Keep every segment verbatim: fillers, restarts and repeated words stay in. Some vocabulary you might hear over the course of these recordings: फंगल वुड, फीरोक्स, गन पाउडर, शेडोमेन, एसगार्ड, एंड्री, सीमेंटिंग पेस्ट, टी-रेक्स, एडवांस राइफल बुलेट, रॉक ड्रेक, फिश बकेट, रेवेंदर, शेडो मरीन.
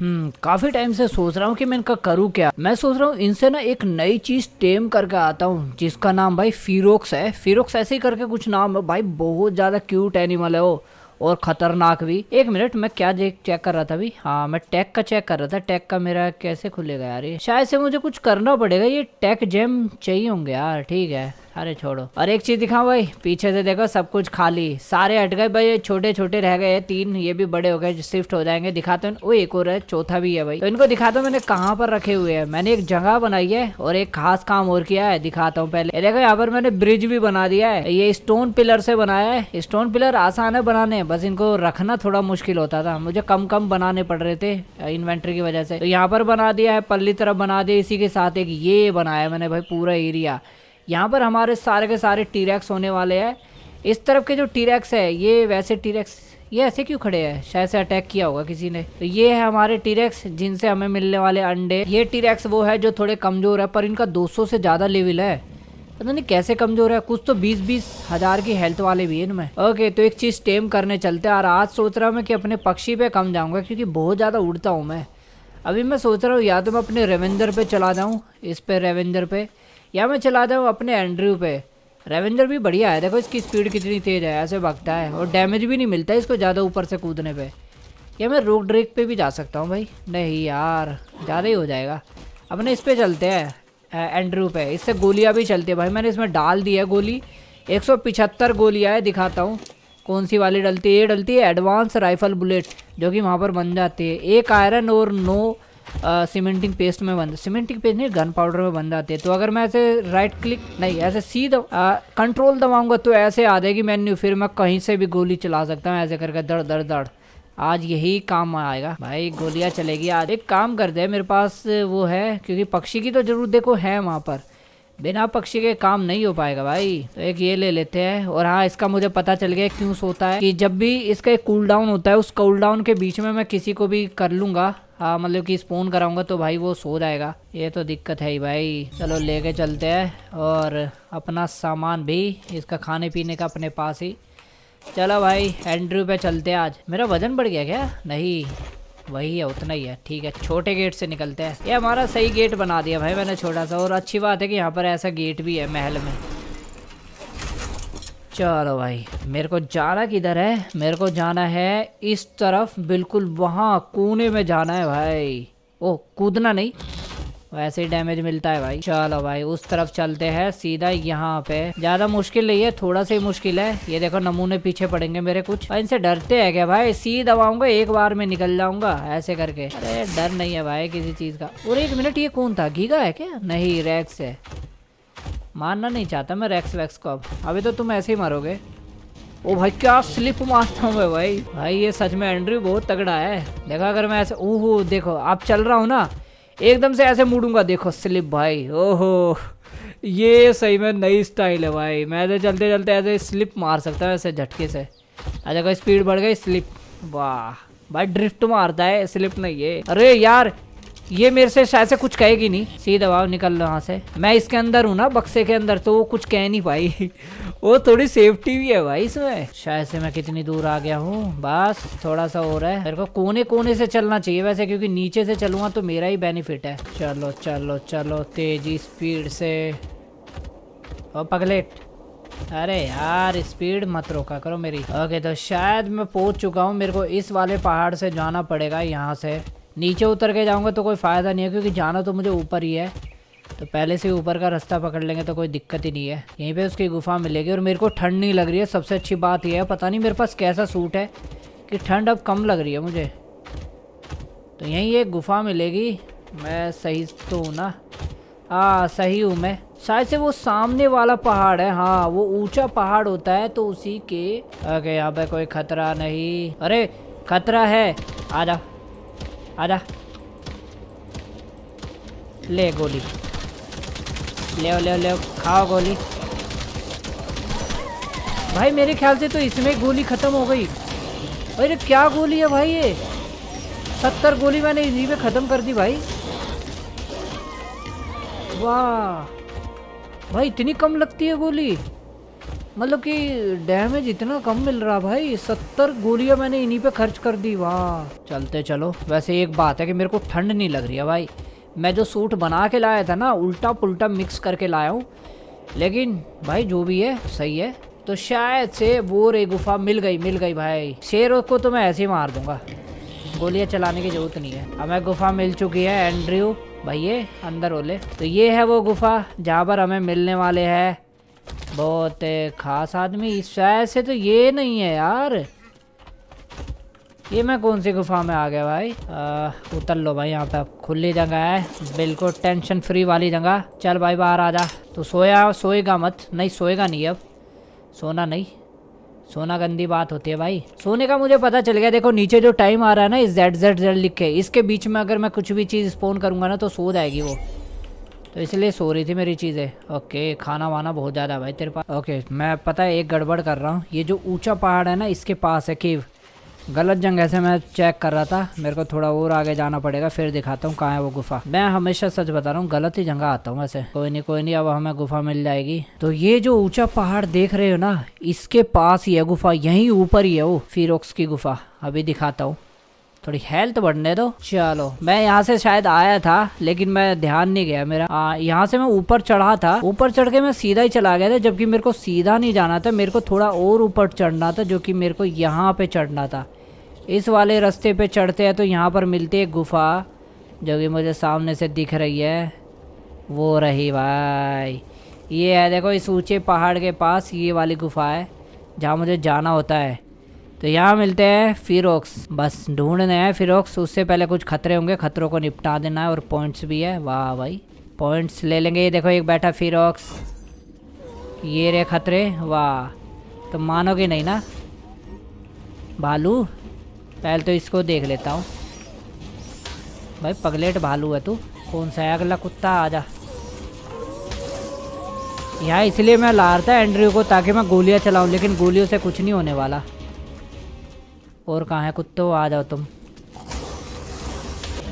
हम्म काफी टाइम से सोच रहा हूँ कि मैं इनका करूँ क्या। मैं सोच रहा हूँ इनसे ना एक नई चीज टेम करके आता हूँ जिसका नाम भाई फीरोक्स है। फीरोक्स ऐसे ही करके कुछ नाम है भाई, बहुत ज्यादा क्यूट एनिमल है वो और खतरनाक भी। एक मिनट मैं क्या चेक कर रहा था अभी, हाँ मैं टैग का चेक कर रहा था। टैग का मेरा कैसे खुलेगा यार, ये शायद से मुझे कुछ करना पड़ेगा। ये टैग जैम चाहिए होंगे यार, ठीक है अरे छोड़ो। और एक चीज दिखाओ भाई, पीछे से देखो सब कुछ खाली, सारे हट गए भाई, ये छोटे छोटे रह गए तीन, ये भी बड़े हो गए शिफ्ट हो जाएंगे। दिखाते हैं वो एक और है, चौथा भी है भाई, तो इनको दिखाता हूँ मैंने कहाँ पर रखे हुए हैं। मैंने एक जगह बनाई है और एक खास काम और किया है, दिखाता हूँ। पहले देखो यहाँ पर मैंने ब्रिज भी बना दिया है, ये स्टोन पिलर से बनाया है। स्टोन पिलर आसान है बनाने, बस इनको रखना थोड़ा मुश्किल होता था, मुझे कम कम बनाने पड़ रहे थे इन्वेंट्री की वजह से। तो यहाँ पर बना दिया है, पल्ली तरफ बना दिया, इसी के साथ एक ये बनाया मैंने भाई पूरा एरिया। यहाँ पर हमारे सारे के सारे टी-रेक्स होने वाले हैं। इस तरफ के जो टी-रेक्स है ये वैसे टी-रेक्स, ये ऐसे क्यों खड़े हैं, शायद से अटैक किया होगा किसी ने। तो ये है हमारे टी-रेक्स जिनसे हमें मिलने वाले अंडे। ये टी-रेक्स वो है जो थोड़े कमज़ोर है, पर इनका दो सौ से ज़्यादा लेवल है, पता नहीं कैसे कमज़ोर है। कुछ तो बीस बीस हज़ार की हेल्थ वाले भी हैं इनमें। ओके तो एक चीज़ टेम करने चलते हैं। और आज सोच रहा हूँ मैं कि अपने पक्षी पर कम जाऊँगा क्योंकि बहुत ज़्यादा उड़ता हूँ मैं। अभी मैं सोच रहा हूँ या तो मैं अपने रेवेंदर पर चला जाऊँ, इस पर रेवेंदर पर, या मैं चला जाऊँ अपने एंड्री पे। रेवेंदर भी बढ़िया है, देखो इसकी स्पीड कितनी तेज़ है, ऐसे भागता है और डैमेज भी नहीं मिलता है इसको ज़्यादा ऊपर से कूदने पे। या मैं रॉक ड्रेक पे भी जा सकता हूँ भाई, नहीं यार ज़्यादा ही हो जाएगा। अपने इस पे चलते हैं एंड्री पे, इससे गोलियाँ भी चलती है भाई। मैंने इसमें डाल दी है गोली, एक सौ पिछहत्तर गोलियाँ है, दिखाता हूँ कौन सी वाली डलती है। ये डलती है एडवांस राइफल बुलेट जो कि वहाँ पर बन जाती है। एक आयरन और नौ सीमेंटिंग uh, पेस्ट में बंद, सीमेंटिंग पेस्ट नहीं गन पाउडर में बन जाते हैं। तो अगर मैं ऐसे राइट क्लिक नहीं ऐसे सीधा कंट्रोल दबाऊंगा तो ऐसे आ जाएगी मेन्यू, फिर मैं कहीं से भी गोली चला सकता हूँ ऐसे करके दड़ दड़ दड़। आज यही काम आएगा भाई, गोलियाँ चलेगी आज। एक काम करते हैं, मेरे पास वो है क्योंकि पक्षी की तो जरूर देखो है वहाँ पर, बिना पक्षी के काम नहीं हो पाएगा भाई। तो एक ये ले लेते हैं। और हाँ इसका मुझे पता चल गया क्यों सोता है कि जब भी इसका एक कूल डाउन होता है उस कूल डाउन के बीच में मैं किसी को भी कर लूँगा, हाँ मतलब कि स्पॉन कराऊंगा तो भाई वो सो जाएगा। ये तो दिक्कत है ही भाई। चलो लेके चलते हैं और अपना सामान भी इसका खाने पीने का अपने पास ही। चलो भाई एंड्री पे चलते हैं। आज मेरा वजन बढ़ गया क्या, नहीं वही है उतना ही है, ठीक है। छोटे गेट से निकलते हैं, ये हमारा सही गेट बना दिया भाई मैंने छोटा सा, और अच्छी बात है कि यहाँ पर ऐसा गेट भी है महल में। चलो भाई मेरे को जाना किधर है, मेरे को जाना है इस तरफ, बिल्कुल वहाँ कोने में जाना है भाई। ओ कूदना नहीं, वैसे ही डैमेज मिलता है भाई। चलो भाई उस तरफ चलते हैं सीधा। यहाँ पे ज्यादा मुश्किल नहीं है, थोड़ा सा ही मुश्किल है। ये देखो नमूने पीछे पड़ेंगे मेरे कुछ, इनसे डरते हैं क्या भाई। सी दबाऊंगा एक बार में निकल जाऊंगा ऐसे करके, अरे डर नहीं है भाई किसी चीज का। और एक मिनट ये कौन था, गीगा है क्या, नहीं रैक्स है। मारना नहीं चाहता मैं रैक्स वैक्स को, अब अभी तो तुम ऐसे ही मारोगे। ओ भाई क्या स्लिप मारता हूँ मैं भाई। भाई ये सच में एंड्री बहुत तगड़ा है, देखो अगर मैं ऐसे, ओहो देखो आप चल रहा हूँ ना एकदम से ऐसे मुड़ूंगा, देखो स्लिप भाई। ओहो ये सही में नई स्टाइल है भाई, मैं ऐसे चलते चलते ऐसे स्लिप मार सकता हूँ ऐसे झटके से। अच्छा कोई स्पीड बढ़ गई स्लिप, वाह भाई ड्रिफ्ट मारता है स्लिप नहीं है। अरे यार ये मेरे से शायद से कुछ कहेगी नहीं, सीधा भाव निकल लो यहाँ से। मैं इसके अंदर हूँ ना बक्से के अंदर, तो वो कुछ कह नहीं पाई। वो थोड़ी सेफ्टी भी है भाई इसमें। शायद से मैं कितनी दूर आ गया हूँ, बस थोड़ा सा हो रहा है। मेरे को कोने कोने से चलना चाहिए वैसे, क्योंकि नीचे से चलूँगा तो मेरा ही बेनिफिट है। चलो चलो चलो तेजी स्पीड से, और पगलेट अरे यार स्पीड मत रोका करो मेरी। ओके तो शायद मैं पहुँच चुका हूँ, मेरे को इस वाले पहाड़ से जाना पड़ेगा। यहाँ से नीचे उतर के जाऊंगा तो कोई फ़ायदा नहीं है क्योंकि जाना तो मुझे ऊपर ही है, तो पहले से ऊपर का रास्ता पकड़ लेंगे तो कोई दिक्कत ही नहीं है। यहीं पे उसकी गुफा मिलेगी और मेरे को ठंड नहीं लग रही है, सबसे अच्छी बात यह है। पता नहीं मेरे पास कैसा सूट है कि ठंड अब कम लग रही है मुझे। तो यहीं एक गुफा मिलेगी, मैं सही तो हूँ ना, हाँ सही हूँ मैं। शायद से वो सामने वाला पहाड़ है, हाँ वो ऊँचा पहाड़ होता है तो उसी के। ओके यहाँ पर कोई खतरा नहीं, अरे खतरा है, आ जा आजा, ले गोली ले ले ले खाओ गोली। भाई मेरे ख्याल से तो इसमें गोली खत्म हो गई। अरे क्या गोली है भाई, ये सत्तर गोली मैंने इसी में खत्म कर दी भाई। वाह भाई इतनी कम लगती है गोली, मतलब कि डैमेज इतना कम मिल रहा भाई। सत्तर गोलियां मैंने इन्हीं पे खर्च कर दी। वाह, चलते चलो। वैसे एक बात है कि मेरे को ठंड नहीं लग रही है भाई। मैं जो सूट बना के लाया था ना, उल्टा पुल्टा मिक्स करके लाया हूँ, लेकिन भाई जो भी है सही है। तो शायद से वो रे गुफा मिल गई मिल गई भाई। शेरों को तो मैं ऐसे ही मार दूंगा, गोलियाँ चलाने की ज़रूरत नहीं है। हमें गुफा मिल चुकी है एंड्रयू भैया, अंदर ओले। तो ये है वो गुफा जहाँ पर हमें मिलने वाले हैं बहुत खास आदमी। शायद से तो ये नहीं है यार। ये मैं कौन सी गुफा में आ गया भाई। आ, उतर लो भाई, यहाँ पे खुली जगह है, बिल्कुल टेंशन फ्री वाली जगह। चल भाई बाहर आ जा। तो सोया सोएगा मत। नहीं सोएगा नहीं, अब सोना नहीं, सोना गंदी बात होती है भाई। सोने का मुझे पता चल गया, देखो नीचे जो टाइम आ रहा है ना, इस जेड जेड जेड लिख के, इसके बीच में अगर मैं कुछ भी चीज़ स्पोन करूँगा ना तो सो जाएगी वो, तो इसलिए सो रही थी मेरी चीज़ें। ओके, खाना वाना बहुत ज़्यादा भाई तेरे पास। ओके, मैं पता है एक गड़बड़ कर रहा हूँ। ये जो ऊंचा पहाड़ है ना, इसके पास है केव। गलत जगह से मैं चेक कर रहा था, मेरे को थोड़ा और आगे जाना पड़ेगा, फिर दिखाता हूँ कहाँ है वो गुफा। मैं हमेशा सच बता रहा हूँ, गलत ही जगह आता हूँ वैसे। कोई नहीं कोई नहीं, अब हमें गुफा मिल जाएगी। तो ये जो ऊंचा पहाड़ देख रहे हो ना, इसके पास ही है गुफा, यहीं ऊपर ही है वो फीरोक्स की गुफा। अभी दिखाता हूँ, थोड़ी हेल्थ बढ़ने दो। चलो, मैं यहाँ से शायद आया था लेकिन मैं ध्यान नहीं गया मेरा। आ, यहाँ से मैं ऊपर चढ़ा था, ऊपर चढ़ के मैं सीधा ही चला गया था, जबकि मेरे को सीधा नहीं जाना था, मेरे को थोड़ा और ऊपर चढ़ना था, जो कि मेरे को यहाँ पे चढ़ना था। इस वाले रास्ते पे चढ़ते हैं तो यहाँ पर मिलती है गुफा, जो कि मुझे सामने से दिख रही है। वो रही भाई, ये है देखो, इस ऊँचे पहाड़ के पास ये वाली गुफा है जहाँ मुझे जाना होता है। तो यहाँ मिलते हैं फीरोक्स, बस ढूंढने हैं फीरोक्स। उससे पहले कुछ खतरे होंगे, खतरों को निपटा देना है, और पॉइंट्स भी है। वाह भाई, पॉइंट्स ले लेंगे। ये देखो एक बैठा फीरोक्स, ये रे खतरे। वाह, तो मानोगे नहीं ना भालू? पहले तो इसको देख लेता हूँ। भाई पगलेट भालू है तू, कौन सा है? अगला कुत्ता, आजा यहाँ। इसलिए मैं ला रहा था एंड्रयू को, ताकि मैं गोलियाँ चलाऊँ, लेकिन गोलियों से कुछ नहीं होने वाला। और कहाँ है कुत्तो? आ जाओ तुम।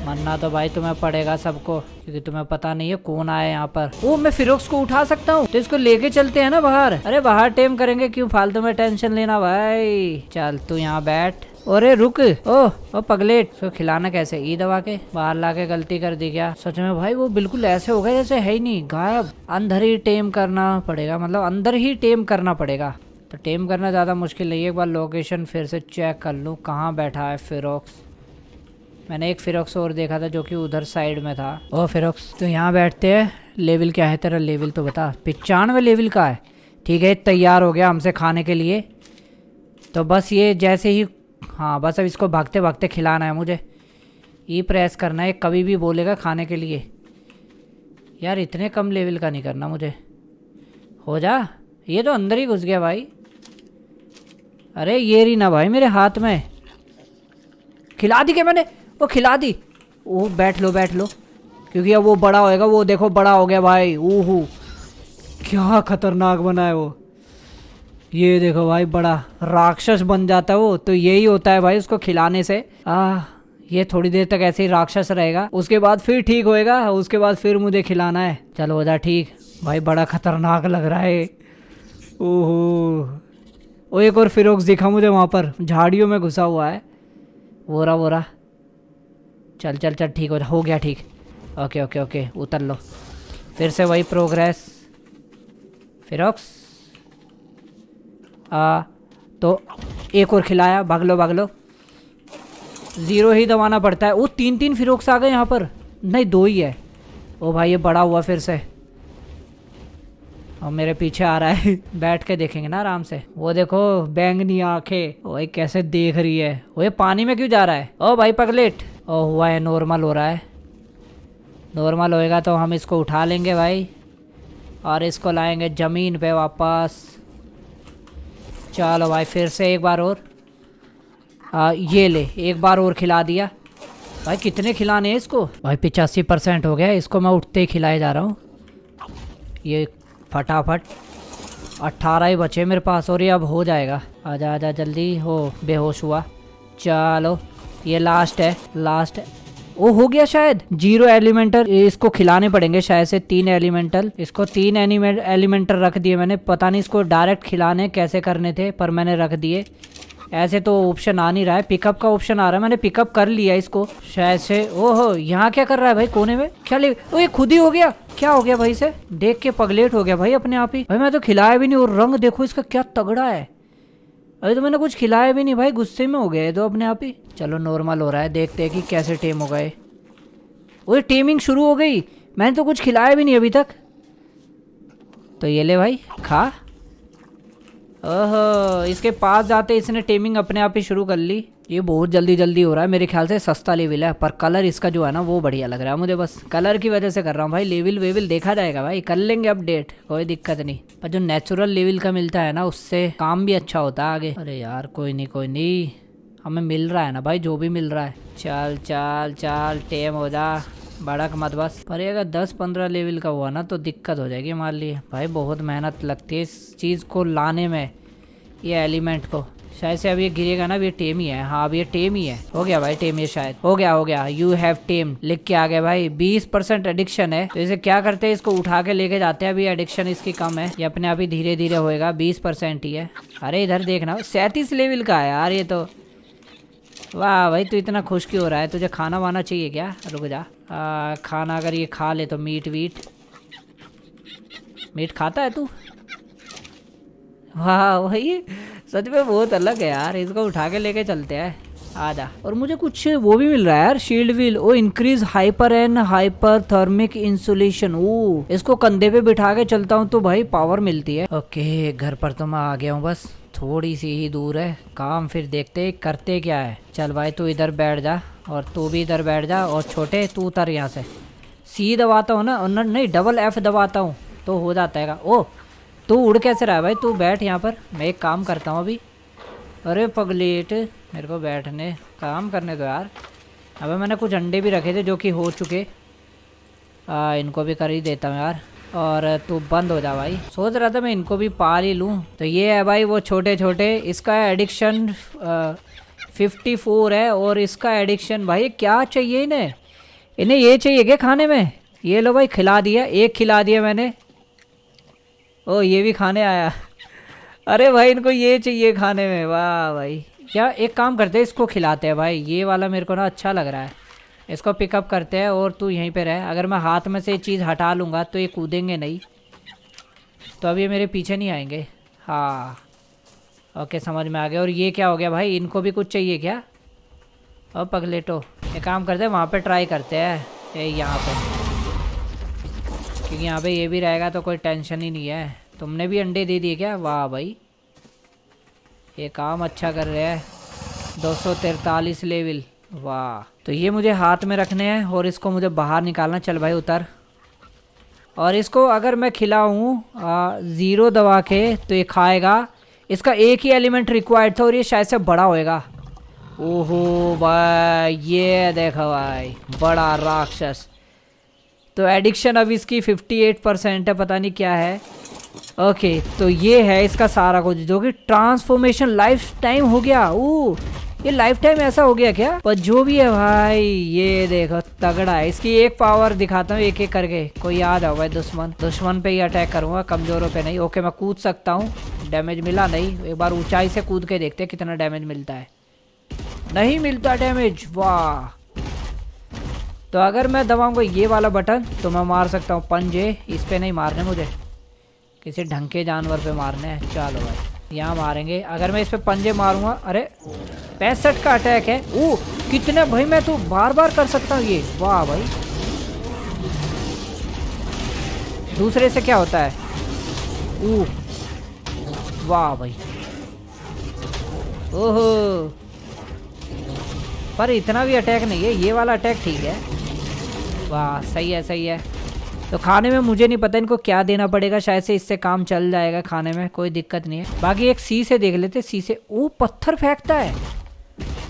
मरना तो भाई तुम्हें पड़ेगा सबको, क्योंकि तुम्हें पता नहीं है कौन आया यहाँ पर। ओ, मैं फीरोक्स को उठा सकता हूँ, तो इसको लेके चलते हैं ना बाहर। अरे बाहर टेम करेंगे, क्यों फालतू में टेंशन लेना भाई। चल तू यहाँ बैठ। अरे रुक, ओ ओ पगलेट। इसको खिलाना कैसे? ई दबा के बाहर ला के। गलती कर दी क्या सच में भाई? वो बिल्कुल ऐसे हो गए जैसे है ही नहीं, गायब। अंदर ही टेम करना पड़ेगा, मतलब अंदर ही टेम करना पड़ेगा। तो टेम करना ज़्यादा मुश्किल नहीं है। एक बार लोकेशन फिर से चेक कर लूँ, कहाँ बैठा है फीरोक्स। मैंने एक फीरोक्स और देखा था जो कि उधर साइड में था। ओ फीरोक्स, तो यहाँ बैठते हैं। लेवल क्या है तेरा? लेवल तो बता। पचानवे लेवल का है। ठीक है, तैयार हो गया हमसे खाने के लिए। तो बस ये जैसे ही, हाँ बस अब इसको भागते भागते खिलाना है मुझे। ई प्रेस करना है, कभी भी बोलेगा खाने के लिए। यार इतने कम लेवल का नहीं करना मुझे। हो जा, ये तो अंदर ही घुस गया भाई। अरे ये रही ना भाई मेरे हाथ में। खिला दी क्या मैंने? वो खिला दी। ओह बैठ लो बैठ लो, क्योंकि अब वो बड़ा होएगा। वो देखो बड़ा हो गया भाई। ओहो क्या खतरनाक बना है वो। ये देखो भाई, बड़ा राक्षस बन जाता है वो। तो यही होता है भाई उसको खिलाने से। आ ये थोड़ी देर तक ऐसे ही राक्षस रहेगा, उसके बाद फिर ठीक होएगा, उसके बाद फिर मुझे खिलाना है। चलो हो जा ठीक। भाई बड़ा खतरनाक लग रहा है। ओहो, वो एक और फीरोक्स दिखा मुझे वहाँ पर, झाड़ियों में घुसा हुआ है। वोरा वोरा, चल चल चल, ठीक हो जा, हो गया ठीक। ओके ओके ओके, उतर लो। फिर से वही प्रोग्रेस। फीरोक्स आ, तो एक और खिलाया। भाग लो भाग लो, ज़ीरो ही दबाना पड़ता है। वो तीन तीन फीरोक्स आ गए यहाँ पर। नहीं दो ही है। ओ भाई ये बड़ा हुआ फिर से, और मेरे पीछे आ रहा है। बैठ के देखेंगे ना आराम से। वो देखो बैंगनी आंखें, ओए कैसे देख रही है। ओए पानी में क्यों जा रहा है? ओ भाई पगलेट। ओ हुआ है, नॉर्मल हो रहा है। नॉर्मल होएगा तो हम इसको उठा लेंगे भाई, और इसको लाएंगे ज़मीन पे वापस। चलो भाई फिर से एक बार और। आ, ये ले, एक बार और खिला दिया भाई। कितने खिलाने हैं इसको? भाई पिचासी परसेंट हो गया। इसको मैं उठते ही खिलाए जा रहा हूँ। ये फटाफट, अट्ठारह ही बचे मेरे पास, और ये अब हो जाएगा। आजा आजा जल्दी। हो बेहोश हुआ। चलो ये लास्ट है, लास्ट है। वो हो गया शायद। जीरो एलिमेंटल इसको खिलाने पड़ेंगे शायद से, तीन एलिमेंटल। इसको तीन एलिमेंटल रख दिए मैंने, पता नहीं इसको डायरेक्ट खिलाने कैसे करने थे पर मैंने रख दिए। ऐसे तो ऑप्शन आ नहीं रहा है, पिकअप का ऑप्शन आ रहा है, मैंने पिकअप कर लिया इसको शायद से। ओहो यहाँ क्या कर रहा है भाई कोने में, क्या ले, ओ ये खुद ही हो गया, क्या हो गया भाई से, देख के पगलेट हो गया भाई अपने आप ही। भाई मैं तो खिलाया भी नहीं, और रंग देखो इसका क्या तगड़ा है। अभी तो मैंने कुछ खिलाया भी नहीं भाई, गुस्से में हो गया है तो अपने आप ही। चलो नॉर्मल हो रहा है, देखते हैं कि कैसे टेम हो गए। वो टेमिंग शुरू हो गई, मैंने तो कुछ खिलाया भी नहीं अभी तक। तो ये ले भाई खा। ओहो इसके पास जाते इसने टेमिंग अपने आप ही शुरू कर ली। ये बहुत जल्दी जल्दी हो रहा है, मेरे ख्याल से सस्ता लेवल है, पर कलर इसका जो है ना वो बढ़िया लग रहा है मुझे, बस कलर की वजह से कर रहा हूँ भाई। लेवल वेवल देखा जाएगा भाई, कर लेंगे अपडेट, कोई दिक्कत नहीं। पर जो नेचुरल लेवल का मिलता है ना उससे काम भी अच्छा होता है आगे। अरे यार कोई नहीं कोई नहीं, हमें मिल रहा है ना भाई जो भी मिल रहा है। चल चल चल टेम हो जा, बड़क मत बस। पर अगर दस पंद्रह लेवल का हुआ ना तो दिक्कत हो जाएगी हमारे लिए भाई, बहुत मेहनत लगती है इस चीज़ को लाने में, ये एलिमेंट को। शायद से अब ये गिरेगा ना, अब ये टेम ही है। हाँ अब ये टेम ही है, हो गया भाई टेम, ये शायद हो गया हो गया। यू हैव टेम लिख के आ गया भाई। बीस परसेंट एडिक्शन है, तो इसे क्या करते हैं, इसको उठा के लेके जाते हैं। अभी एडिक्शन इसकी कम है, ये अपने आप ही धीरे धीरे होएगा, बीस परसेंट ही है। अरे इधर देखना, सैंतीस लेवल का है यार ये तो। वाह भाई तू इतना खुश क्यों हो रहा है, तुझे खाना वाना चाहिए क्या? रुक जा, आ, खाना अगर ये खा ले तो। मीट वीट मीट खाता है तू? वाह भाई सच में बहुत अलग है यार, इसको उठा के लेके चलते हैं, आजा। और मुझे कुछ वो भी मिल रहा है यार, shield wheel. O increase hyper and hyper thermic insulation. ओ इसको कंधे पे बिठा के चलता हूँ तो भाई पावर मिलती है। ओके घर पर तो मैं आ गया हूँ, बस थोड़ी सी ही दूर है काम, फिर देखते करते क्या है। चल भाई तू इधर बैठ जा, और तू भी इधर बैठ जा, और छोटे तू उतर यहाँ से। सी दबाता हूँ ना, नहीं डबल एफ दबाता हूँ तो हो जाता है। ओ तू उड़ कैसे रहा है भाई, तू बैठ यहाँ पर, मैं एक काम करता हूँ अभी। अरे पगलेट मेरे को बैठने, काम करने दो यार। अबे मैंने कुछ अंडे भी रखे थे जो कि हो चुके, आ, इनको भी कर ही देता हूँ यार। और तू बंद हो जा भाई, सोच रहा था मैं इनको भी पाल ही लूँ। तो ये है भाई वो छोटे छोटे, इसका एडिक्शन फिफ्टी फोर है, और इसका एडिक्शन भाई क्या चाहिए इन्हें, इन्हें ये चाहिए क्या खाने में? ये लो भाई खिला दिया, एक खिला दिया मैंने। ओ ये भी खाने आया, अरे भाई इनको ये चाहिए खाने में। वाह भाई, या एक काम करते हैं इसको खिलाते हैं भाई, ये वाला मेरे को ना अच्छा लग रहा है। इसको पिकअप करते हैं और तू यहीं पे रह। अगर मैं हाथ में से चीज़ हटा लूँगा तो ये कूदेंगे नहीं, तो अब ये मेरे पीछे नहीं आएंगे। हाँ ओके समझ में आ गया। और ये क्या हो गया भाई, इनको भी कुछ चाहिए क्या? और पगलेटो एक काम करते हैं वहाँ पर ट्राई करते हैं, ये यहाँ पर, क्योंकि यहाँ पे ये भी रहेगा तो कोई टेंशन ही नहीं है। तुमने भी अंडे दे दिए क्या? वाह भाई ये काम अच्छा कर रहे हैं। दो सौ तिरतालीस लेवल, वाह। तो ये मुझे हाथ में रखने हैं और इसको मुझे बाहर निकालना। चल भाई उतर। और इसको अगर मैं खिलाऊँ ज़ीरो दबा के तो ये खाएगा, इसका एक ही एलिमेंट रिक्वायर्ड था और ये शायद से बड़ा होएगा। ओहो भाई ये देखो भाई बड़ा राक्षस। तो एडिक्शन अब इसकी अट्ठावन परसेंट है, पता नहीं क्या है। ओके तो ये है इसका सारा कुछ, जो कि ट्रांसफॉर्मेशन लाइफ टाइम हो गया। ओ ये लाइफ टाइम ऐसा हो गया क्या? पर जो भी है भाई ये देखो तगड़ा है। इसकी एक पावर दिखाता हूँ एक एक करके। कोई याद आओ भाई, दुश्मन दुश्मन पे ही अटैक करूँगा, कमज़ोरों पे नहीं। ओके मैं कूद सकता हूँ, डैमेज मिला नहीं। एक बार ऊंचाई से कूद के देखते कितना डैमेज मिलता है। नहीं मिलता डैमेज, वाह। तो अगर मैं दबाऊंगा ये वाला बटन तो मैं मार सकता हूँ पंजे। इस पे नहीं मारने, मुझे किसी ढंग के जानवर पे मारने हैं। चलो भाई यहाँ मारेंगे। अगर मैं इस पे पंजे मारूंगा, अरे पैंसठ का अटैक है। ओ कितने भाई, मैं तो बार बार कर सकता हूँ ये। वाह भाई दूसरे से क्या होता है? ओ वाह भाई, ओहो पर इतना भी अटैक नहीं है, ये वाला अटैक ठीक है। वाह सही है सही है। तो खाने में मुझे नहीं पता इनको क्या देना पड़ेगा, शायद से इससे काम चल जाएगा, खाने में कोई दिक्कत नहीं है। बाकी एक सी से देख लेते, सी से। ओ पत्थर फेंकता है,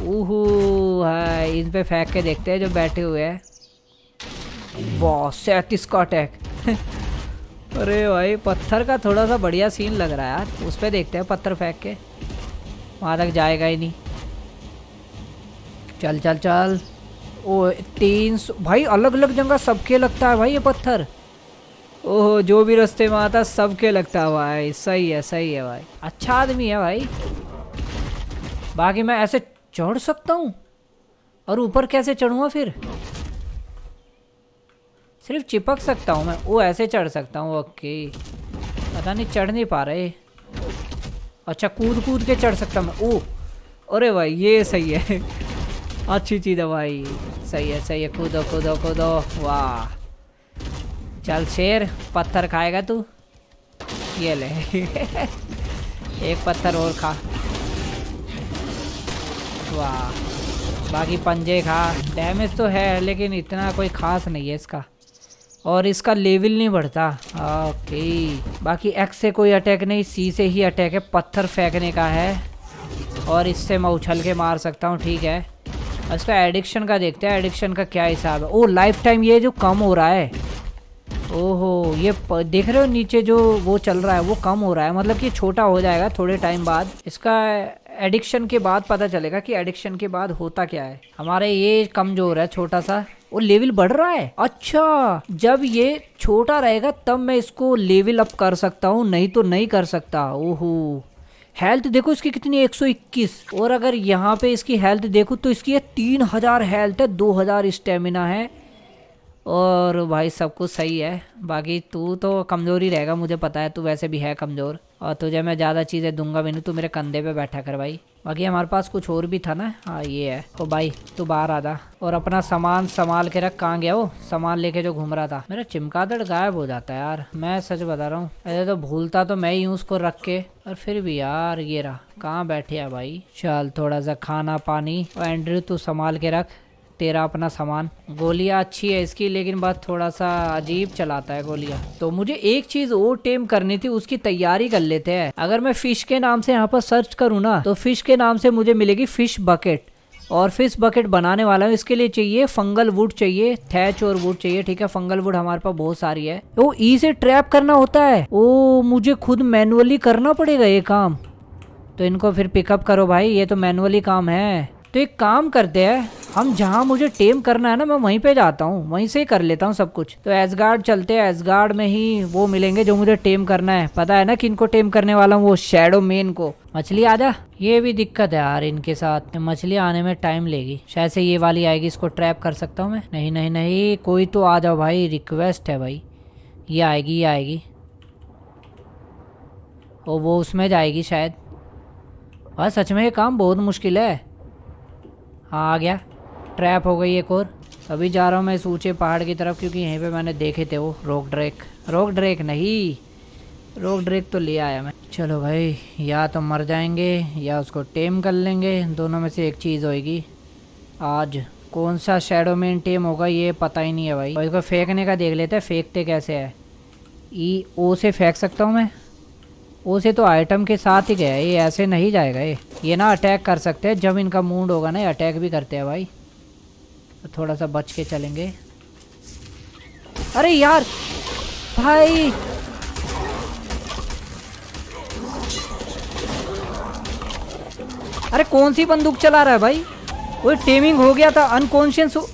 ओहो हाय। इन पे फेंक के देखते हैं जो बैठे हुए हैं। वाह सैंतीस का अटैक अरे भाई पत्थर का थोड़ा सा बढ़िया सीन लग रहा है यार, उस पर देखते हैं। पत्थर फेंक के वहाँ तक जाएगा ही नहीं। चल चल चल और तीन सौ। भाई अलग अलग जगह सबके लगता है भाई ये पत्थर। ओह जो भी रास्ते में आता सबके लगता है भाई। सही है सही है भाई, अच्छा आदमी है भाई। बाकी मैं ऐसे चढ़ सकता हूँ, और ऊपर कैसे चढ़ूँगा फिर? सिर्फ चिपक सकता हूँ मैं। वो ऐसे चढ़ सकता हूँ, ओके। पता नहीं चढ़ नहीं पा रहे। अच्छा कूद कूद के चढ़ सकता मैं। ओह अरे भाई ये सही है, अच्छी चीज़ है भाई। सही है सही है, कूदो कूदो कूदो। वाह चल शेर, पत्थर खाएगा तू, ये ले। एक पत्थर और खा। वाह बाकी पंजे खा। डैमेज तो है लेकिन इतना कोई ख़ास नहीं है इसका, और इसका लेवल नहीं बढ़ता। ओके बाकी एक्स से कोई अटैक नहीं, सी से ही अटैक है। पत्थर फेंकने का है और इससे मैं उछल के मार सकता हूँ, ठीक है। इसका एडिक्शन का देखते हैं, एडिक्शन का क्या हिसाब है। ओ लाइफ टाइम ये जो कम हो रहा है। ओहो ये देख रहे हो नीचे जो वो चल रहा है वो कम हो रहा है, मतलब कि छोटा हो जाएगा थोड़े टाइम बाद। इसका एडिक्शन के बाद पता चलेगा कि एडिक्शन के बाद होता क्या है। हमारे ये कमजोर है छोटा सा, और लेवल बढ़ रहा है। अच्छा जब ये छोटा रहेगा तब मैं इसको लेवल अप कर सकता हूँ, नहीं तो नहीं कर सकता। ओहो हेल्थ देखो इसकी कितनी, एक सौ इक्कीस। और अगर यहाँ पे इसकी हेल्थ देखो तो इसकी ये तीन हज़ार हेल्थ है, दो हज़ार स्टेमिना है, और भाई सब कुछ सही है। बाकी तू तो कमज़ोर ही रहेगा, मुझे पता है। तू वैसे भी है कमज़ोर, और तुझे मैं ज़्यादा चीज़ें दूंगा भी नहीं। तू मेरे कंधे पे बैठा कर भाई। बाकी हमारे पास कुछ और भी था ना। हाँ ये है। ओ भाई तू बाहर आ जा, और अपना सामान संभाल के रख। कहाँ गया वो सामान लेके जो घूम रहा था? मेरा चिमकादड़ गायब हो जाता है यार, मैं सच बता रहा हूँ। अरे तो भूलता तो मैं ही हूँ उसको रख के, और फिर भी यार ये रहा। कहाँ बैठे है भाई? चल थोड़ा सा खाना पानी, और एंड्री तू संभाल के रख तेरा अपना सामान। गोलियाँ अच्छी है इसकी, लेकिन बात थोड़ा सा अजीब चलाता है गोलियाँ। तो मुझे एक चीज़ और टेम करनी थी, उसकी तैयारी कर लेते हैं। अगर मैं फ़िश के नाम से यहाँ पर सर्च करूँ ना, तो फ़िश के नाम से मुझे मिलेगी फ़िश बकेट, और फिश बकेट बनाने वाला हूँ। इसके लिए चाहिए फंगल वुड, चाहिए थैच और वुड चाहिए, ठीक है। फंगल वुड हमारे पास बहुत सारी है। वो ई से ट्रैप करना होता है। ओ मुझे खुद मैनुअली करना पड़ेगा ये काम, तो इनको फिर पिकअप करो भाई, ये तो मैनुअली काम है। तो एक काम करते हैं हम, जहाँ मुझे टेम करना है ना मैं वहीं पे जाता हूँ, वहीं से ही कर लेता हूँ सब कुछ। तो एसगार्ड चलते हैं, एसगार्ड में ही वो मिलेंगे जो मुझे टेम करना है। पता है ना कि इनको टेम करने वाला हूँ, वो शेडोमेन को। मछली आजा। ये भी दिक्कत है यार इनके साथ, मछली आने में टाइम लेगी। शायद से ये वाली आएगी, इसको ट्रैप कर सकता हूँ मैं? नहीं नहीं नहीं, कोई तो आ जाओ भाई, रिक्वेस्ट है भाई। ये आएगी ये आएगी, और वो उसमें जाएगी शायद। और सच में ये काम बहुत मुश्किल है। हाँ आ गया, ट्रैप हो गई एक और। अभी जा रहा हूँ मैं इस ऊँचे पहाड़ की तरफ, क्योंकि यहीं पे मैंने देखे थे वो रॉक ड्रेक। रॉक ड्रेक नहीं, रॉक ड्रेक तो ले आया मैं। चलो भाई, या तो मर जाएंगे या उसको टेम कर लेंगे, दोनों में से एक चीज़ होएगी। आज कौन सा शेडोमेन टेम होगा ये पता ही नहीं है भाई। और इसको फेंकने का देख लेते हैं, फेंकते कैसे है। ई ओ से फेंक सकता हूँ मैं। ओ से तो आइटम के साथ ही गया, ये ऐसे नहीं जाएगा। ये ये ना अटैक कर सकते हैं, जब इनका मूड होगा ना अटैक भी करते हैं भाई। तो थोड़ा सा बच के चलेंगे। अरे यार भाई अरे कौन सी बंदूक चला रहा है भाई? वो टेमिंग हो गया था, अनकॉन्शियस हो।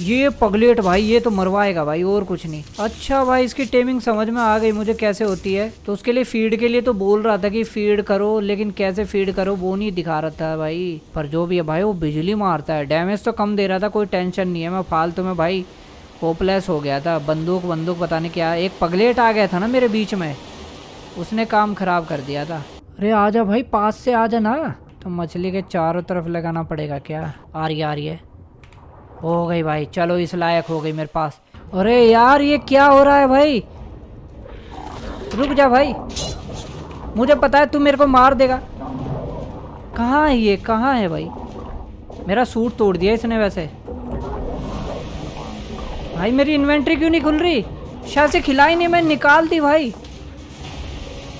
ये पगलेट भाई, ये तो मरवाएगा भाई और कुछ नहीं। अच्छा भाई इसकी टेमिंग समझ में आ गई मुझे कैसे होती है। तो उसके लिए फीड के लिए तो बोल रहा था कि फीड करो, लेकिन कैसे फीड करो वो नहीं दिखा रहा था भाई। पर जो भी है भाई, वो बिजली मारता है, डैमेज तो कम दे रहा था, कोई टेंशन नहीं है। मैं फालतू में भाई होपलेस हो गया था। बंदूक बंदूक पता नहीं क्या। एक पगलेट आ गया था ना मेरे बीच में, उसने काम खराब कर दिया था। अरे आ जा भाई, पास से आ जा ना। तो मछली के चारों तरफ लगाना पड़ेगा क्या? आ रही आ रही है, हो गई भाई। चलो इस लायक हो गई मेरे पास। अरे यार ये क्या हो रहा है भाई? रुक जा भाई, मुझे पता है तू मेरे को मार देगा। कहाँ है ये, कहाँ है भाई? मेरा सूट तोड़ दिया इसने वैसे। भाई मेरी इन्वेंट्री क्यों नहीं खुल रही? शायद से खिलाई नहीं, मैंने निकाल दी भाई।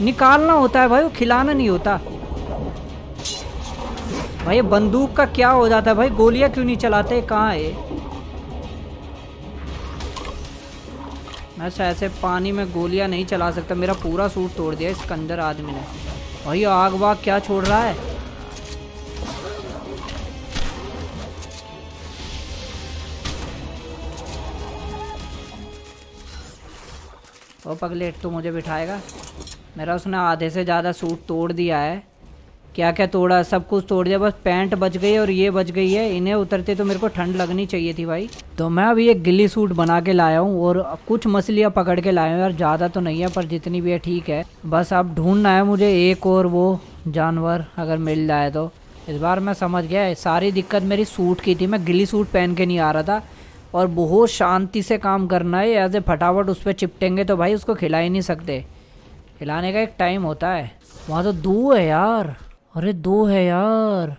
निकालना होता है भाई, वो खिलाना नहीं होता। भाई बंदूक का क्या हो जाता है भाई? गोलियां क्यों नहीं चलाते? कहाँ है? मैं ऐसे पानी में गोलियां नहीं चला सकता। मेरा पूरा सूट तोड़ दिया इस कंजर आदमी ने भाई। आग वाग क्या छोड़ रहा है? ओ पगलेट तो मुझे बिठाएगा? मेरा उसने आधे से ज़्यादा सूट तोड़ दिया है। क्या क्या तोड़ा, सब कुछ तोड़ दिया, बस पैंट बच गई और ये बच गई है। इन्हें उतरते तो मेरे को ठंड लगनी चाहिए थी भाई। तो मैं अभी एक गिल्ली सूट बना के लाया हूँ और कुछ मछलियाँ पकड़ के लाया हूँ यार, ज़्यादा तो नहीं है पर जितनी भी है ठीक है। बस अब ढूंढना है मुझे एक और वो जानवर अगर मिल जाए तो। इस बार मैं समझ गया, सारी दिक्कत मेरी सूट की थी। मैं गिल्ली सूट पहन के नहीं आ रहा था और बहुत शांति से काम करना है। ऐसे फटाफट उस पर चिपटेंगे तो भाई उसको खिला ही नहीं सकते, खिलाने का एक टाइम होता है। वहाँ तो दो है यार, अरे दो है यार।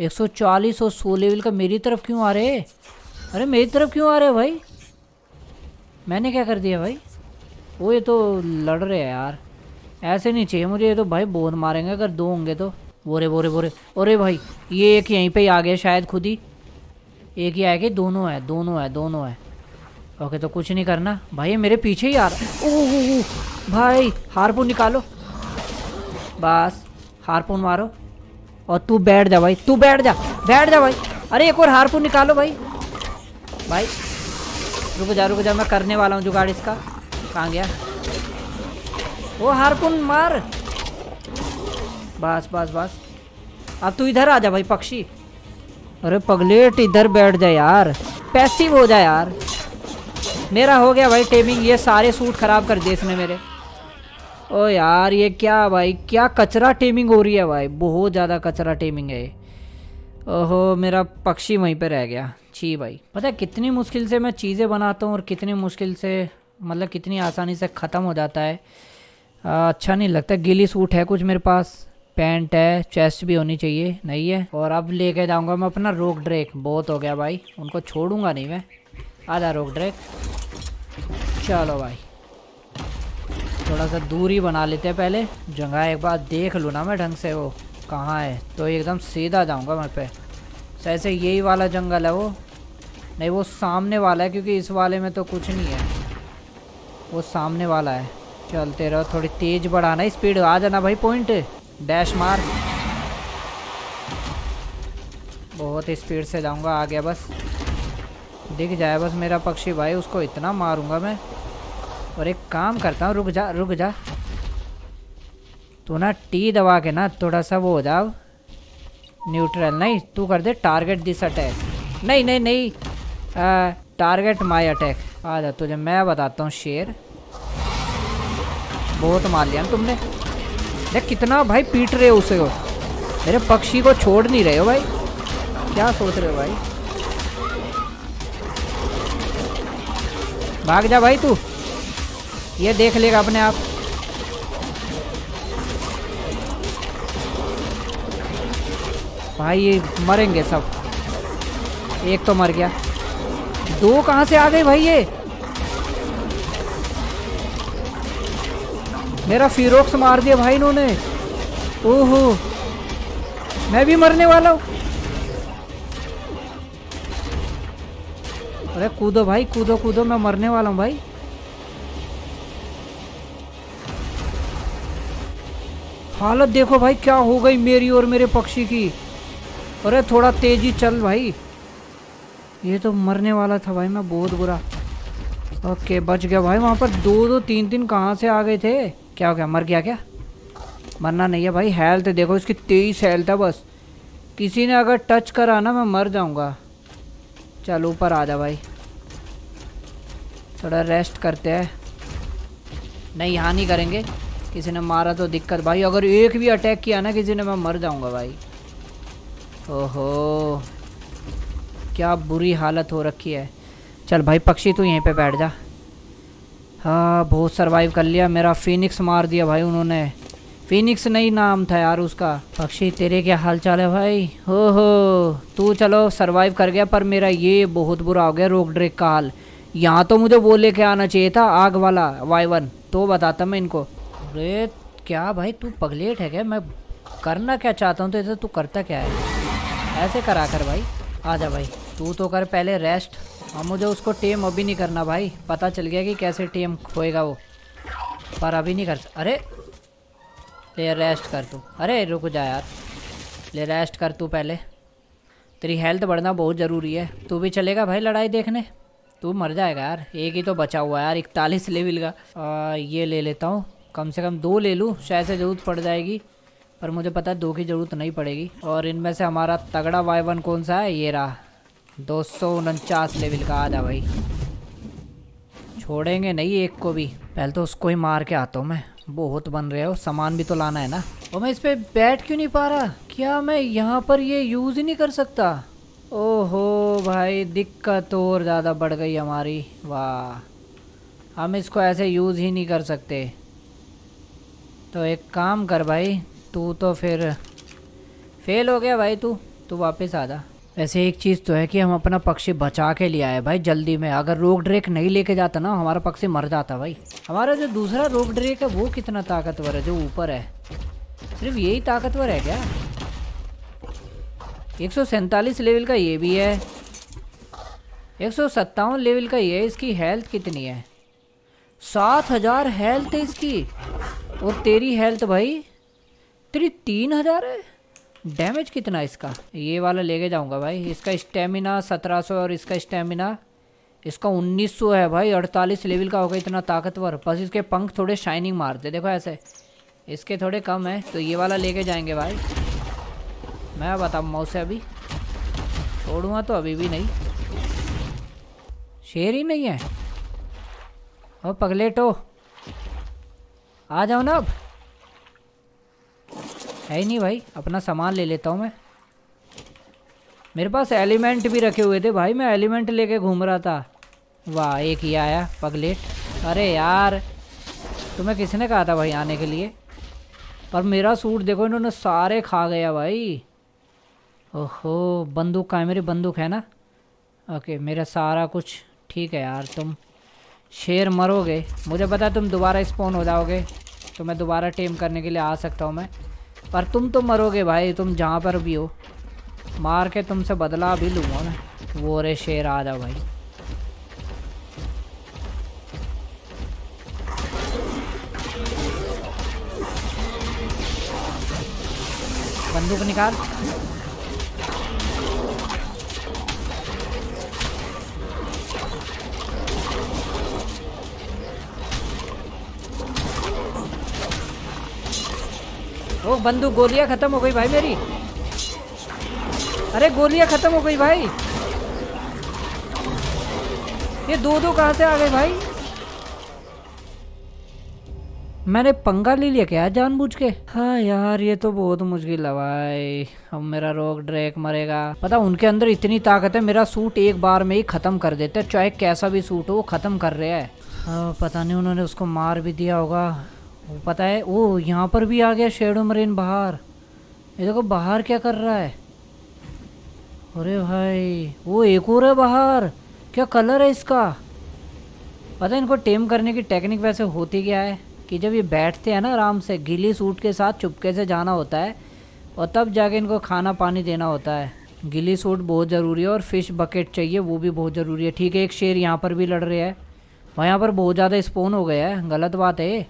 एक सौ चालीस और सौ लेवल का मेरी तरफ क्यों आ रहे? अरे मेरी तरफ क्यों आ रहे भाई? मैंने क्या कर दिया भाई? वो ये तो लड़ रहे हैं यार, ऐसे नहीं चाहिए मुझे। ये तो भाई बहुत मारेंगे अगर दो होंगे तो। बोरे बोरे बोरे, अरे भाई ये एक यहीं पे ही आ गया शायद, खुद ही एक ही आएगी। दोनों है दोनों है दोनों है ओके, तो कुछ नहीं करना भाई, मेरे पीछे ही आ रहा। ओह भाई हारपून निकालो, बस हारपून मारो और तू बैठ जा भाई, तू बैठ जा बैठ जा भाई। अरे एक और हारपून निकालो भाई। भाई रुक जा रुक जा, मैं करने वाला हूँ जुगाड़ इसका। कहाँ गया वो हारपून? मार, बस बस बस। अब तू इधर आ जा भाई पक्षी। अरे पगलेट इधर बैठ जा यार, पैसिव हो जा यार। मेरा हो गया भाई टेमिंग, ये सारे सूट खराब कर दिए इसने मेरे। ओ यार ये क्या भाई, क्या कचरा टेमिंग हो रही है भाई, बहुत ज़्यादा कचरा टेमिंग है। ओहो मेरा पक्षी वहीं पे रह गया। छी भाई, पता है कितनी मुश्किल से मैं चीज़ें बनाता हूँ और कितनी मुश्किल से, मतलब कितनी आसानी से ख़त्म हो जाता है। आ, अच्छा नहीं लगता। गीली सूट है कुछ मेरे पास, पैंट है, चेस्ट भी होनी चाहिए, नहीं है। और अब लेके जाऊँगा मैं अपना रॉक ड्रेक। बहुत हो गया भाई, उनको छोड़ूंगा नहीं मैं। आधा रॉक ड्रेक, चलो भाई थोड़ा सा दूरी बना लेते हैं पहले। जगह एक बार देख लूँ ना मैं ढंग से वो कहाँ है, तो एकदम सीधा जाऊँगा वहाँ पे। सही से यही वाला जंगल है वो? नहीं वो सामने वाला है, क्योंकि इस वाले में तो कुछ नहीं है, वो सामने वाला है। चलते रहो, थोड़ी तेज बढ़ाना स्पीड। आ जाना भाई पॉइंट, डैश मार। बहुत स्पीड से जाऊँगा, आ गया बस, दिख जाए बस मेरा पक्षी भाई, उसको इतना मारूंगा मैं। और एक काम करता हूँ, रुक जा रुक जा, तू ना टी दबा के ना थोड़ा सा वो हो जाओ, न्यूट्रल नहीं तू कर दे टारगेट दिस अटैक। नहीं नहीं नहीं आ, टारगेट माय अटैक। आ जा तुझे मैं बताता हूँ शेर। बहुत मार लिया तुमने, देख कितना भाई पीट रहे हो उसे, हो मेरे पक्षी को छोड़ नहीं रहे हो भाई, क्या सोच रहे हो भाई? भाग जा भाई तू, ये देख लेगा अपने आप। भाई ये मरेंगे सब, एक तो मर गया। दो कहाँ से आ गए भाई ये? मेरा फीरोक्स मार दिया भाई इन्होंने। ओहो मैं भी मरने वाला हूँ। अरे कूदो भाई कूदो कूदो, मैं मरने वाला हूँ भाई। हालत देखो भाई क्या हो गई मेरी और मेरे पक्षी की। अरे थोड़ा तेजी चल भाई, ये तो मरने वाला था भाई मैं, बहुत बुरा। ओके बच गया भाई, वहाँ पर दो दो तीन तीन कहाँ से आ गए थे? क्या हो गया, मर गया क्या? मरना नहीं है भाई, हेल्थ देखो इसकी तेईस हेल्थ है बस। किसी ने अगर टच करा ना मैं मर जाऊँगा। चल ऊपर आ जा भाई, थोड़ा रेस्ट करते हैं। नहीं यहाँ नहीं करेंगे, किसी ने मारा तो दिक्कत भाई, अगर एक भी अटैक किया ना किसी ने मैं मर जाऊंगा भाई। ओहो क्या बुरी हालत हो रखी है। चल भाई पक्षी तू यहीं पे बैठ जा। हाँ बहुत सर्वाइव कर लिया। मेरा फिनिक्स मार दिया भाई उन्होंने, फिनिक्स नहीं नाम था यार उसका। पक्षी तेरे क्या हाल चाल है भाई? ओहो तू चलो सर्वाइव कर गया, पर मेरा ये बहुत बुरा हो गया रॉक ड्रेक का हाल। यहाँ तो मुझे वो लेके आना चाहिए था आग वाला वाइवन, तो बताता मैं इनको। अरे क्या भाई तू पगलेट है क्या? मैं करना क्या चाहता हूँ तो ऐसे तू करता क्या है? ऐसे करा कर भाई। आ जा भाई तू तो कर पहले रेस्ट। हाँ मुझे उसको टेम अभी नहीं करना भाई, पता चल गया कि कैसे टेम खोएगा वो, पर अभी नहीं कर। अरे ले रेस्ट कर तू, अरे रुक जा यार, ले रेस्ट कर तू पहले, तेरी हेल्थ बढ़ना बहुत ज़रूरी है। तू भी चलेगा भाई लड़ाई देखने? तू मर जाएगा यार। एक ही तो बचा हुआ है यार इकतालीस लेवल का। ये ले लेता हूँ, कम से कम दो ले लूँ, शायद से ज़रूरत पड़ जाएगी, पर मुझे पता है दो की ज़रूरत नहीं पड़ेगी। और इनमें से हमारा तगड़ा वाई वन कौन सा है, ये रहा दो सौ उनचास लेवल का। आ जा भाई, छोड़ेंगे नहीं एक को भी। पहले तो उसको ही मार के आता हूँ मैं। बहुत बन रहे हो, सामान भी तो लाना है ना। और मैं इस पर बैठ क्यों नहीं पा रहा? क्या मैं यहाँ पर ये यूज़ ही नहीं कर सकता? ओहो भाई, दिक्कत और ज़्यादा बढ़ गई हमारी। वाह, हम इसको ऐसे यूज़ ही नहीं कर सकते। तो एक काम कर भाई, तू तो फिर फेल हो गया भाई। तू तू वापस आ जा। ऐसे एक चीज़ तो है कि हम अपना पक्षी बचा के ले आए भाई जल्दी में। अगर रॉक ड्रेक नहीं लेके जाता ना, हमारा पक्षी मर जाता भाई। हमारा जो दूसरा रॉक ड्रेक है वो कितना ताकतवर है, जो ऊपर है। सिर्फ यही ताकतवर है क्या? एक सौ सैंतालीस लेवल का ये भी है, एक सौ सत्तावन लेवल का ये है। इसकी हेल्थ कितनी है? सात हज़ार हेल्थ है इसकी। और तेरी हेल्थ भाई, तेरी तीन हज़ार है। डैमेज कितना इसका? ये वाला लेके जाऊंगा भाई। इसका स्टेमिना सत्रह सौ और इसका स्टेमिना इसका उन्नीस सौ है भाई। अड़तालीस लेवल का होगा, इतना ताकतवर। बस इसके पंख थोड़े शाइनिंग मारते, देखो ऐसे। इसके थोड़े कम है, तो ये वाला लेके जाएंगे भाई। मैं बताऊँगा उसे, अभी छोड़ूंगा तो अभी भी नहीं। शेर ही नहीं है। और पगलेटो आ जाओ ना, अब है ही नहीं भाई। अपना सामान ले लेता हूँ मैं। मेरे पास एलिमेंट भी रखे हुए थे भाई, मैं एलिमेंट लेके घूम रहा था। वाह, एक ही आया पगलेट। अरे यार, तुम्हें किसने कहा था भाई आने के लिए? पर मेरा सूट देखो, इन्होंने सारे खा गया भाई। ओहो, बंदूक कहाँ है? मेरी बंदूक है ना। ओके, मेरा सारा कुछ ठीक है यार। तुम शेर मरोगे, मुझे पता। तुम दोबारा स्पॉन हो जाओगे तो मैं दोबारा टेम करने के लिए आ सकता हूँ मैं, पर तुम तो मरोगे भाई। तुम जहाँ पर भी हो, मार के तुमसे बदला भी लूँगा मैं। वो रे शेर, आ जाओ भाई। बंदूक निकाल। ओ बंदूक, गोलियां खत्म हो गई भाई मेरी। अरे गोलियां खत्म हो गई भाई। ये दो दो कहाँ से आ गए भाई? मैंने पंगा ले लिया क्या जानबूझ के? हाँ यार, ये तो बहुत मुश्किल है भाई। अब मेरा रॉक ड्रेक मरेगा। पता, उनके अंदर इतनी ताकत है, मेरा सूट एक बार में ही खत्म कर देते हैं। चाहे कैसा भी सूट हो, वो खत्म कर रहा है। हाँ, पता नहीं उन्होंने उसको मार भी दिया होगा। वो पता है, वो यहाँ पर भी आ गया शेडो मरीन बाहर। ये देखो बाहर क्या कर रहा है। अरे भाई, वो एक और है बाहर। क्या कलर है इसका? पता है इनको टेम करने की टेक्निक वैसे होती क्या है कि जब ये बैठते हैं ना आराम से, गीली सूट के साथ चुपके से जाना होता है, और तब जाके इनको खाना पानी देना होता है। गीली सूट बहुत ज़रूरी है, और फिश बकेट चाहिए, वो भी बहुत ज़रूरी है। ठीक है, एक शेर यहाँ पर भी लड़ रहा है। वहाँ पर बहुत ज़्यादा स्पॉन हो गया है, गलत बात है।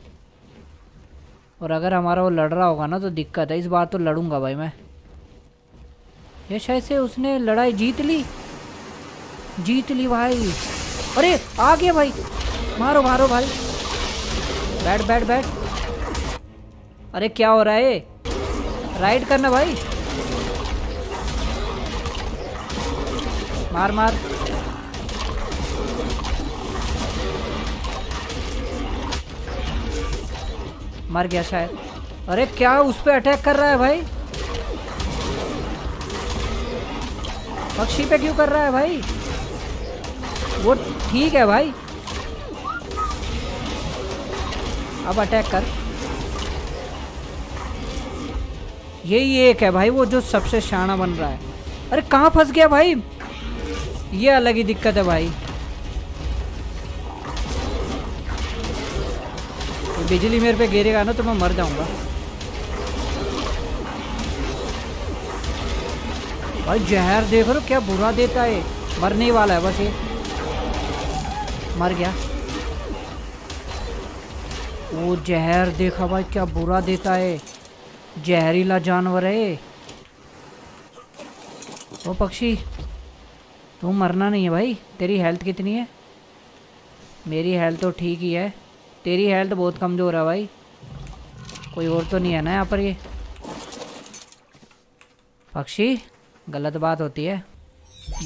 और अगर हमारा वो लड़ रहा होगा ना तो दिक्कत है। इस बार तो लड़ूंगा भाई मैं। ये शायद से उसने लड़ाई जीत ली, जीत ली भाई। अरे आ गया भाई, मारो मारो भाई। बैठ बैठ बैठ। अरे क्या हो रहा है? राइड करना भाई। मार मार। मर गया शायद। अरे क्या उस पर अटैक कर रहा है भाई? पक्षी पे क्यों कर रहा है भाई? वो ठीक है भाई, अब अटैक कर। यही एक है भाई, वो जो सबसे शाना बन रहा है। अरे कहाँ फंस गया भाई? ये अलग ही दिक्कत है भाई। बिजली मेरे पे गिरेगा ना तो मैं मर जाऊंगा भाई। जहर देख लो क्या बुरा देता है। मरने ही वाला है बस ये। मर गया। वो जहर देखा भाई, क्या बुरा देता है। जहरीला जानवर है वो पक्षी। तू मरना नहीं है भाई। तेरी हेल्थ कितनी है? मेरी हेल्थ तो ठीक ही है, तेरी हेल्थ बहुत कमज़ोर है भाई। कोई और तो नहीं है ना यहाँ पर? ये पक्षी गलत बात होती है।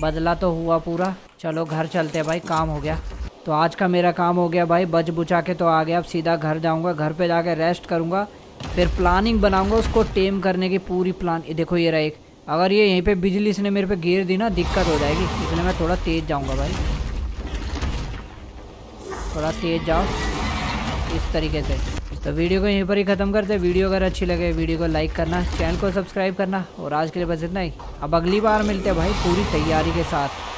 बदला तो हुआ पूरा। चलो घर चलते हैं भाई, काम हो गया। तो आज का मेरा काम हो गया भाई, बच बुचा के तो आ गया। अब सीधा घर जाऊँगा, घर पे जाके रेस्ट करूँगा, फिर प्लानिंग बनाऊँगा उसको टेम करने की पूरी प्लान। देखो ये रहा एक, अगर ये यहीं पे बिजली इसने मेरे पे घेर दी ना, दिक्कत हो जाएगी। इसलिए मैं थोड़ा तेज़ जाऊँगा भाई, थोड़ा तेज़ जाओ इस तरीके से। तो वीडियो को यहीं पर ही ख़त्म करते हैं। वीडियो अगर अच्छी लगे वीडियो को लाइक करना, चैनल को सब्सक्राइब करना। और आज के लिए बस इतना ही। अब अगली बार मिलते हैं भाई पूरी तैयारी के साथ।